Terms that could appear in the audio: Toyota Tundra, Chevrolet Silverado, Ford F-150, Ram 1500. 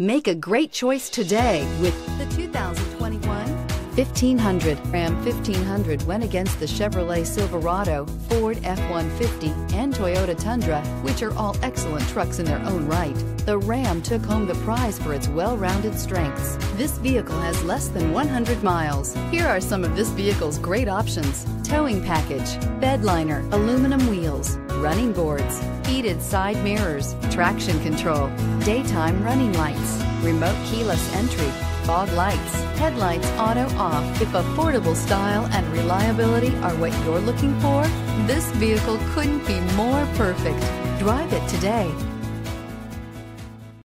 Make a great choice today with the 2021 1500. Ram 1500 went against the Chevrolet Silverado, Ford F-150, and Toyota Tundra, which are all excellent trucks in their own right. The Ram took home the prize for its well-rounded strengths. This vehicle has less than 100 miles. Here are some of this vehicle's great options: towing package, bed liner, aluminum wheels, running boards, heated side mirrors, traction control, daytime running lights, remote keyless entry, fog lights, headlights auto off. If affordable style and reliability are what you're looking for, this vehicle couldn't be more perfect. Drive it today.